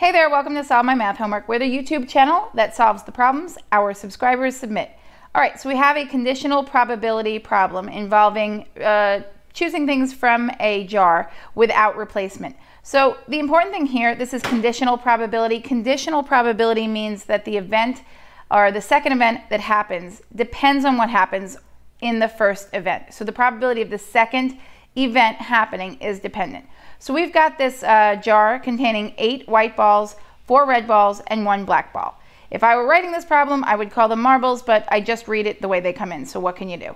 Hey there, welcome to Solve My Math Homework. We're the YouTube channel that solves the problems our subscribers submit. All right, so we have a conditional probability problem involving choosing things from a jar without replacement. So the important thing here, this is conditional probability. Conditional probability means that the event or the second event that happens depends on what happens in the first event. So the probability of the second event happening is dependent. So we've got this jar containing 8 white balls, 4 red balls, and 1 black ball. If I were writing this problem, I would call them marbles, but I just read it the way they come in, so what can you do?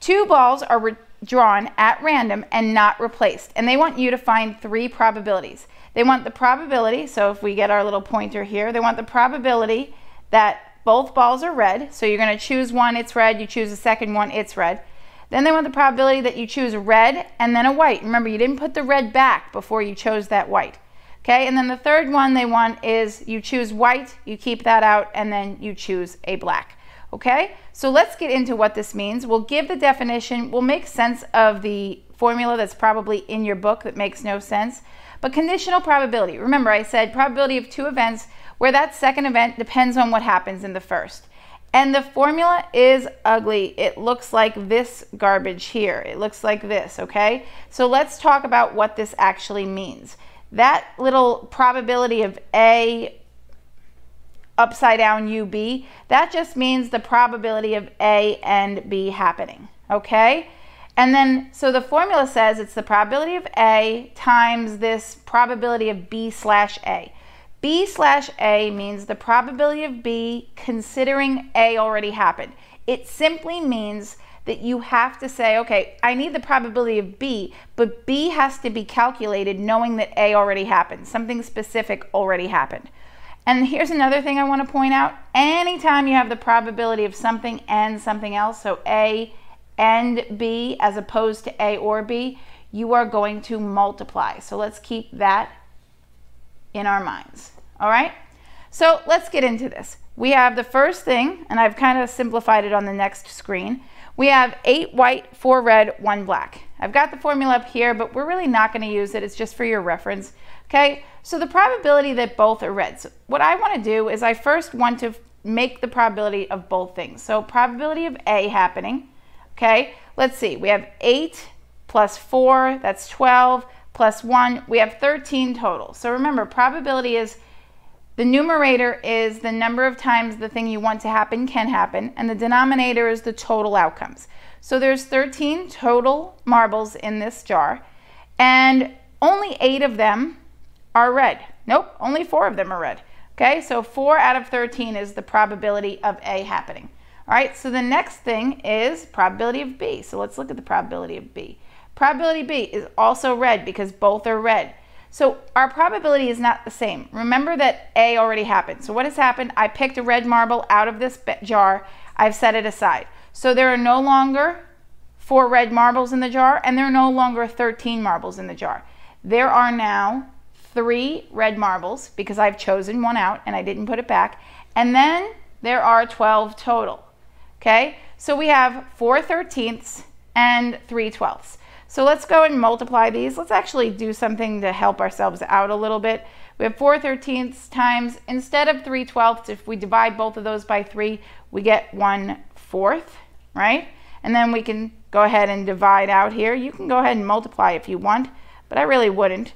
2 balls are drawn at random and not replaced, and they want you to find 3 probabilities. They want the probability, so if we get our little pointer here, they want the probability that both balls are red, so you're gonna choose one, it's red, you choose the second one, it's red. Then they want the probability that you choose red and then a white. Remember, you didn't put the red back before you chose that white. Okay, and then the third one they want is you choose white, you keep that out, and then you choose a black. Okay, so let's get into what this means. We'll give the definition, we'll make sense of the formula that's probably in your book that makes no sense. But conditional probability, remember I said probability of 2 events where that second event depends on what happens in the first. And the formula is ugly. It looks like this garbage here. It looks like this, okay? So let's talk about what this actually means. That little probability of A upside down UB, that just means the probability of A and B happening, okay? And then, so the formula says it's the probability of A times this probability of B/A. B/A means the probability of B considering A already happened. It simply means that you have to say, okay, I need the probability of B, but B has to be calculated knowing that A already happened. Something specific already happened. And here's another thing I want to point out. Anytime you have the probability of something and something else, so A and B as opposed to A or B, you are going to multiply. So let's keep that in our minds. All right, so let's get into this. We have the first thing, and I've kind of simplified it on the next screen. We have 8 white, 4 red, 1 black. I've got the formula up here, but we're really not going to use it. It's just for your reference. Okay, so the probability that both are red. So what I want to do is I first want to make the probability of both things. So probability of A happening. Okay, let's see. We have 8 plus 4, that's 12. Plus 1, we have 13 total. So remember, probability is, the numerator is the number of times the thing you want to happen can happen, and the denominator is the total outcomes. So there's 13 total marbles in this jar, and only 8 of them are red. Nope, only 4 of them are red. Okay, so 4 out of 13 is the probability of A happening. All right, so the next thing is probability of B. So let's look at the probability of B. Probability B is also red because both are red. So our probability is not the same. Remember that A already happened. So what has happened? I picked a red marble out of this jar. I've set it aside. So there are no longer 4 red marbles in the jar, and there are no longer 13 marbles in the jar. There are now 3 red marbles because I've chosen one out and I didn't put it back. And then there are 12 total. Okay, so we have 4/13 and 3/12. So let's go and multiply these. Let's actually do something to help ourselves out a little bit. We have 4/13 times, instead of 3/12, if we divide both of those by 3, we get 1/4, right? And then we can go ahead and divide out here. You can go ahead and multiply if you want, but I really wouldn't.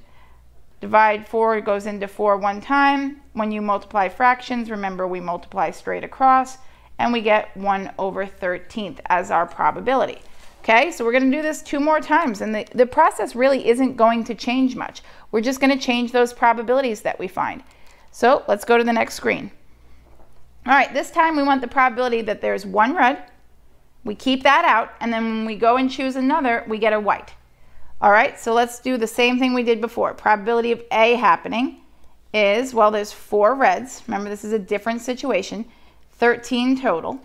Divide 4 goes into 4 one time. When you multiply fractions, remember we multiply straight across, and we get 1/13 as our probability. Okay, so we're going to do this 2 more times, and the process really isn't going to change much. We're just going to change those probabilities that we find. So let's go to the next screen. All right, this time we want the probability that there's 1 red. We keep that out, and then when we go and choose another, we get a white. All right, so let's do the same thing we did before. Probability of A happening is, well, there's 4 reds. Remember, this is a different situation, 13 total.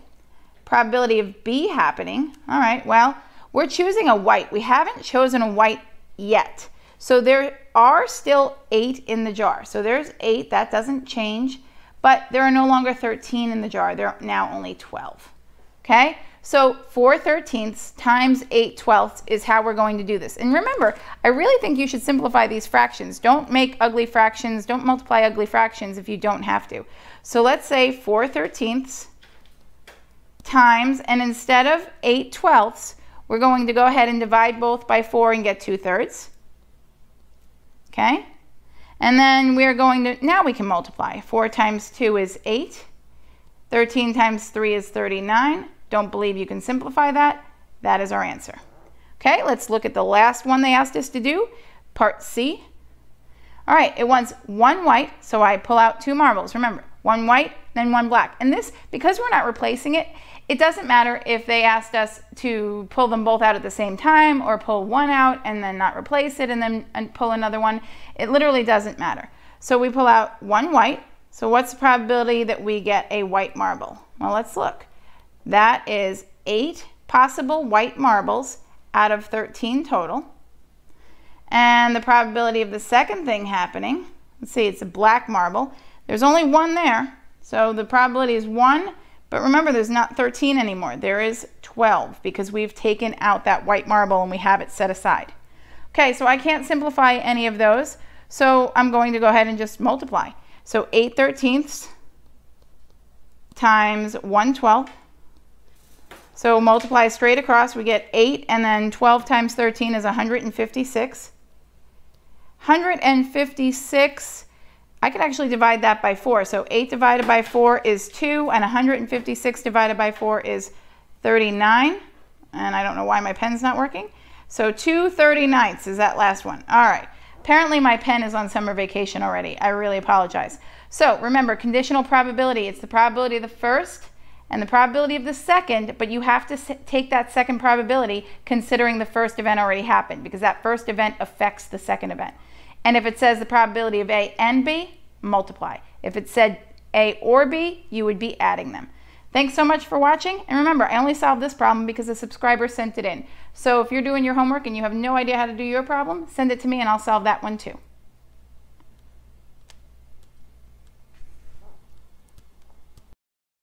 Probability of B happening, all right, well, we're choosing a white. We haven't chosen a white yet. So there are still 8 in the jar. So there's 8, that doesn't change, but there are no longer 13 in the jar. There are now only 12, okay? So 4/13 times 8/12 is how we're going to do this. And remember, I really think you should simplify these fractions. Don't make ugly fractions. Don't multiply ugly fractions if you don't have to. So let's say 4/13 times, and instead of 8/12, we're going to go ahead and divide both by 4 and get 2/3. Okay? And then we're going to, now we can multiply. 4 times 2 is 8. 13 times 3 is 39. Don't believe you can simplify that. That is our answer. Okay, let's look at the last one they asked us to do, part C. All right, it wants one white, so I pull out two marbles. Remember, one white, then one black. And this, because we're not replacing it, it doesn't matter if they asked us to pull them both out at the same time or pull one out and then not replace it and then pull another one. It literally doesn't matter. So we pull out one white. So what's the probability that we get a white marble? Well, let's look. That is 8 possible white marbles out of 13 total. And the probability of the second thing happening, let's see, it's a black marble. There's only one there, so the probability is 1, but remember there's not 13 anymore. There is 12 because we've taken out that white marble and we have it set aside. Okay, so I can't simplify any of those, so I'm going to go ahead and just multiply. So 8/13 times 1/12. So multiply straight across, we get 8, and then 12 times 13 is 156. 156, I could actually divide that by 4. So 8 divided by 4 is 2, and 156 divided by 4 is 39. And I don't know why my pen's not working. So 2/39 is that last one. All right. Apparently my pen is on summer vacation already. I really apologize. So remember, conditional probability. It's the probability of the first and the probability of the second, but you have to take that second probability considering the first event already happened, because that first event affects the second event. And if it says the probability of A and B, multiply. If it said A or B, you would be adding them. Thanks so much for watching, and remember, I only solved this problem because a subscriber sent it in. So if you're doing your homework and you have no idea how to do your problem, send it to me and I'll solve that one too.